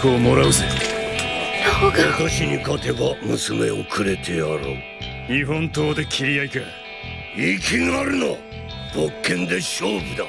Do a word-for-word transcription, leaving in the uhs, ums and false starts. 子をもらうぜ。私に勝てば娘をくれてやろう。日本刀で切り合いか。息があるな。勃剣で勝負だ。